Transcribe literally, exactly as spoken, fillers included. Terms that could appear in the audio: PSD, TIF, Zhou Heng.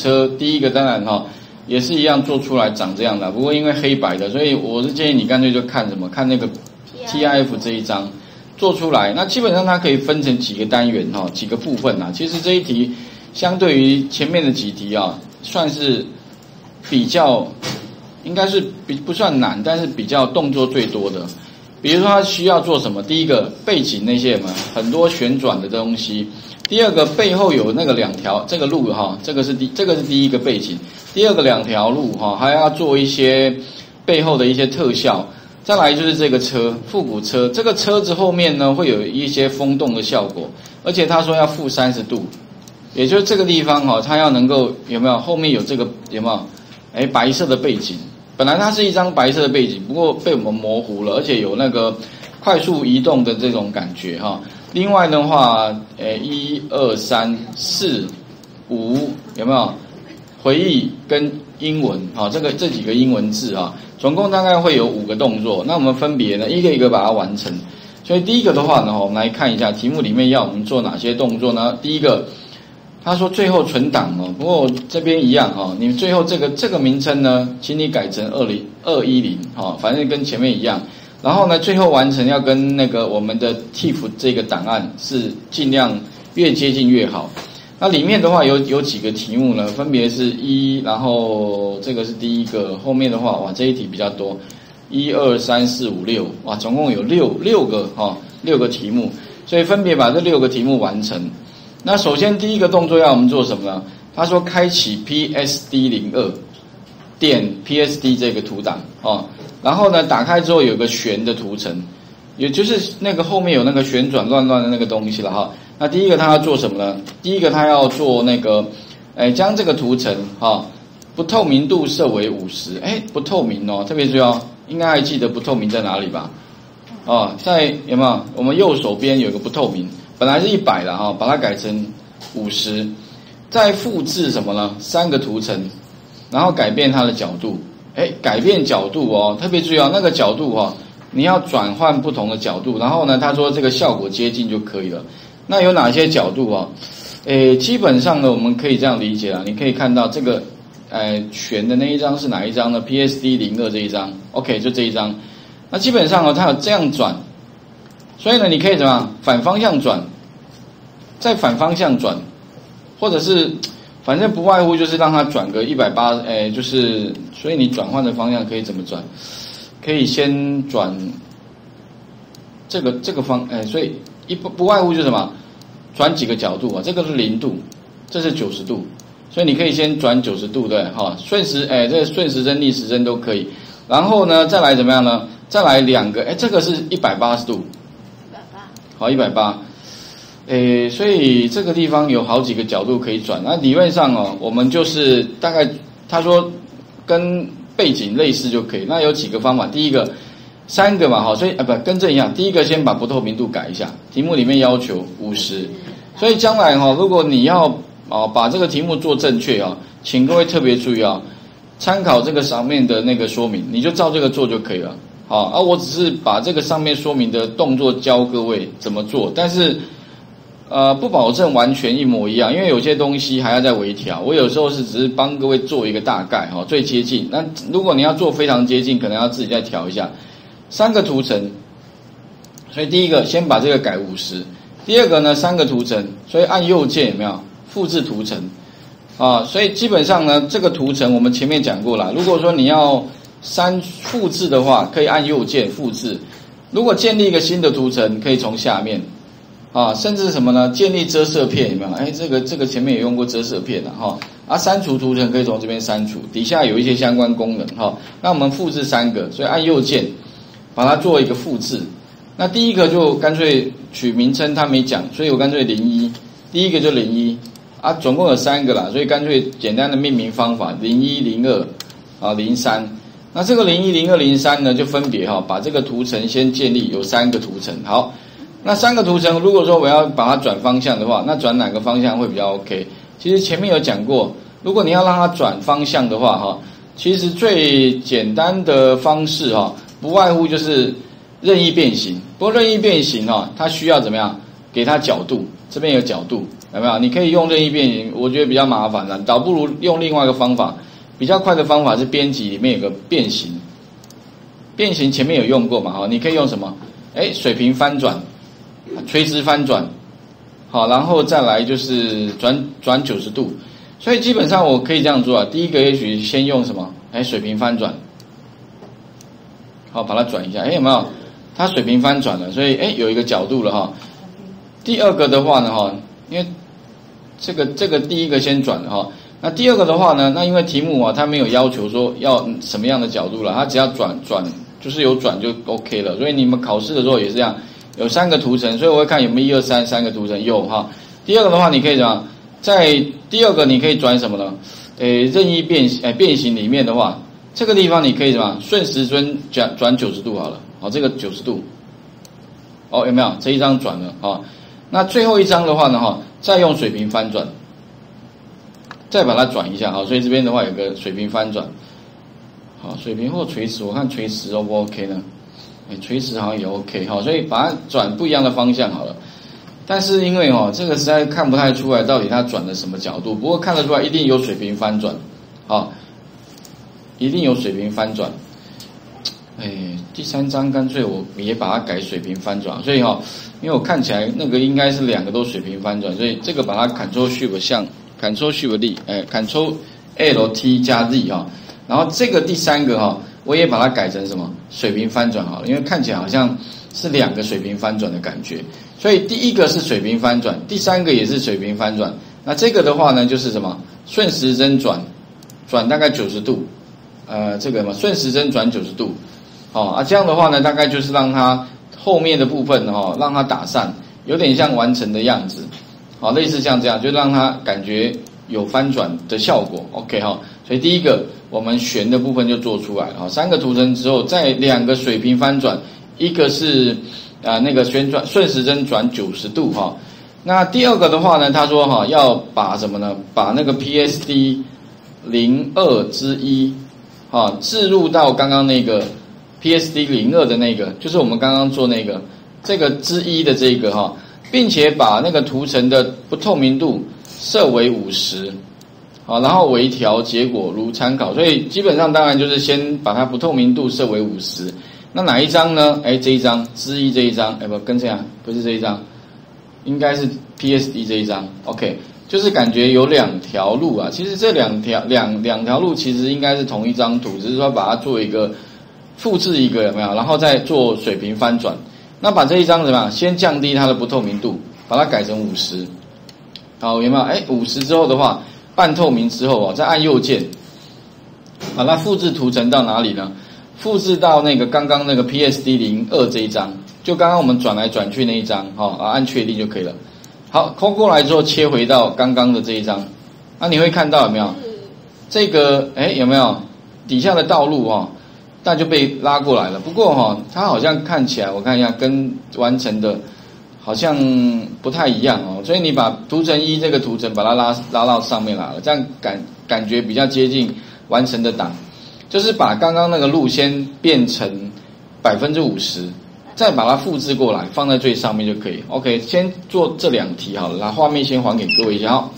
车第一个当然哈、哦，也是一样做出来长这样的，不过因为黑白的，所以我是建议你干脆就看什么，看那个 T I F 这一张做出来。那基本上它可以分成几个单元哈、哦，几个部分啊。其实这一题相对于前面的几题啊，算是比较应该是比不算难，但是比较动作最多的。比如说它需要做什么？第一个背景那些嘛，很多旋转的东西。第二个背后有那个两条这个路哈，这个是第这个是第一个背景，第二个两条路哈，还要做一些背后的一些特效。再来就是这个车复古车，这个车子后面呢会有一些风动的效果，而且他说要负三十度，也就是这个地方哈，它要能够有没有后面有这个有没有？哎，白色的背景，本来它是一张白色的背景，不过被我们模糊了，而且有那个快速移动的这种感觉哈。另外的话，诶，一二三四五有没有回忆跟英文？好、哦，这个这几个英文字啊，总共大概会有五个动作。那我们分别呢，一个一个把它完成。所以第一个的话呢，我们来看一下题目里面要我们做哪些动作呢？第一个，他说最后存档哦，不过这边一样哦，你最后这个这个名称呢，请你改成二零二一零哈，反正跟前面一样。然后呢，最后完成要跟那个我们的 T I F 这个档案是尽量越接近越好。那里面的话有有几个题目呢，分别是一，然后这个是第一个，后面的话哇这一题比较多，一二三四五六，哇总共有六六个哈、哦、六个题目，所以分别把这六个题目完成。那首先第一个动作要我们做什么呢？他说开启 P S D 零二 点 P S D 这个图档哦。然后呢，打开之后有个旋的图层，也就是那个后面有那个旋转乱乱的那个东西了哈。那第一个他要做什么呢？第一个他要做那个，哎，将这个图层哈、哦、不透明度设为 五十， 哎，不透明哦，特别重要，应该还记得不透明在哪里吧？哦，在有没有？我们右手边有个不透明，本来是一百了哈、哦，把它改成 五十， 再复制什么呢？三个图层，然后改变它的角度。哎，改变角度哦，特别注意哦，那个角度哈、哦，你要转换不同的角度。然后呢，他说这个效果接近就可以了。那有哪些角度啊、哦？诶，基本上呢，我们可以这样理解啊。你可以看到这个，呃，旋的那一张是哪一张呢 ？P S D 零二这一张 ，OK， 就这一张。那基本上哦，它有这样转，所以呢，你可以怎么样？反方向转，再反方向转，或者是。反正不外乎就是让它转个一百八十，哎，就是所以你转换的方向可以怎么转？可以先转这个这个方，哎，所以一不不外乎就是什么？转几个角度啊？这个是零度，这是九十度，所以你可以先转九十度，对，哈，顺时，哎，这顺时针、逆时针都可以。然后呢，再来怎么样呢？再来两个，哎，这个是一百八十度，好，一百八十。诶，所以这个地方有好几个角度可以转。那理论上哦，我们就是大概他说跟背景类似就可以。那有几个方法，第一个三个嘛，好，所以啊不跟这一样。第一个先把不透明度改一下，题目里面要求五十。所以将来哦，如果你要哦把这个题目做正确哦，请各位特别注意哦，参考这个上面的那个说明，你就照这个做就可以了。好、哦，啊，我只是把这个上面说明的动作教各位怎么做，但是。呃，不保证完全一模一样，因为有些东西还要再微调。我有时候是只是帮各位做一个大概哈、哦，最接近。那如果你要做非常接近，可能要自己再调一下。三个图层，所以第一个先把这个改五十。第二个呢，三个图层，所以按右键有没有复制图层啊？所以基本上呢，这个图层我们前面讲过了。如果说你要删复制的话，可以按右键复制。如果建立一个新的图层，可以从下面。啊，甚至什么呢？建立遮色片有没有？哎，这个这个前面也用过遮色片了、啊、哈。啊，删除图层可以从这边删除，底下有一些相关功能哈、啊。那我们复制三个，所以按右键把它做一个复制。那第一个就干脆取名称，它没讲，所以我干脆零一，第一个就零一啊，总共有三个啦，所以干脆简单的命名方法零一零二啊零三。那这个零一零二零三呢，就分别哈、啊、把这个图层先建立，有三个图层好。那三个图层，如果说我要把它转方向的话，那转哪个方向会比较 OK？ 其实前面有讲过，如果你要让它转方向的话，哈，其实最简单的方式，哈，不外乎就是任意变形。不过任意变形，哈，它需要怎么样？给它角度，这边有角度，有没有？你可以用任意变形，我觉得比较麻烦了，倒不如用另外一个方法，比较快的方法是编辑里面有个变形，变形前面有用过嘛？哈，你可以用什么？哎，水平翻转、垂直翻转，好，然后再来就是转转九十度。所以基本上我可以这样做啊。第一个也许先用什么？哎，水平翻转，好，把它转一下。哎，有没有？它水平翻转了，所以哎有一个角度了哈。第二个的话呢哈，因为这个这个第一个先转了哈。那第二个的话呢，那因为题目啊它没有要求说要什么样的角度了，它只要转转就是有转就 OK 了。所以你们考试的时候也是这样，有三个图层，所以我会看有没有一二三三个图层有哈。第二个的话你可以怎么？在第二个你可以转什么呢？诶，任意变形诶变形里面的话，这个地方你可以什么？顺时针转转九十度好了。好，这个九十度，哦，有没有这一张转了啊？那最后一张的话呢，哈，再用水平翻转，再把它转一下啊。所以这边的话有个水平翻转，好，水平或垂直，我看垂直 O 不 OK 呢？哎，垂直好像也 OK 哈，所以把它转不一样的方向好了。但是因为哦，这个实在看不太出来到底它转的什么角度，不过看得出来一定有水平翻转，啊，一定有水平翻转。哎，第三章干脆我也把它改水平翻转，所以哈、哦，因为我看起来那个应该是两个都水平翻转，所以这个把它 Ctrl Shift 向 Ctrl Shift D， 哎 Ctrl L T 加 Z 哈、哦，然后这个第三个哈、哦，我也把它改成什么水平翻转好了，因为看起来好像是两个水平翻转的感觉，所以第一个是水平翻转，第三个也是水平翻转，那这个的话呢就是什么顺时针转，转大概九十度，呃这个嘛顺时针转九十度。哦啊，这样的话呢，大概就是让它后面的部分哦，让它打散，有点像完成的样子，好、哦，类似像这样，就让它感觉有翻转的效果。OK 哈、哦，所以第一个我们旋的部分就做出来了。好、哦，三个图层之后，再两个水平翻转，一个是啊、呃、那个旋转顺时针转九十度哈、哦。那第二个的话呢，他说哈、哦、要把什么呢？把那个 P S D 零二之一啊置入到刚刚那个。P S D 零二的那个，就是我们刚刚做那个这个之一的这个哈，并且把那个图层的不透明度设为五十，好，然后微调结果如参考。所以基本上当然就是先把它不透明度设为五十。那哪一张呢？哎，这一张之一这一张，哎不，跟这样不是这一张，应该是 P S D 这一张。OK， 就是感觉有两条路啊。其实这两条两两条路其实应该是同一张图，只是说把它做一个。复制一个有没有？然后再做水平翻转。那把这一张怎么样？先降低它的不透明度，把它改成五十。好，有没有？哎， 五十之后的话，半透明之后啊，再按右键，把它复制图层到哪里呢？复制到那个刚刚那个 P S D 零二这一张，就刚刚我们转来转去那一张，好、哦，按确定就可以了。好，抠过来之后切回到刚刚的这一张，那、啊、你会看到有没有？这个哎有没有？底下的道路啊、哦。那就被拉过来了。不过哈、哦，它好像看起来，我看一下，跟完成的好像不太一样哦。所以你把图层一这个图层把它拉拉到上面来了，这样感感觉比较接近完成的档。就是把刚刚那个路先变成百分之五十，再把它复制过来放在最上面就可以。OK， 先做这两题好了，那画面先还给各位一下哦。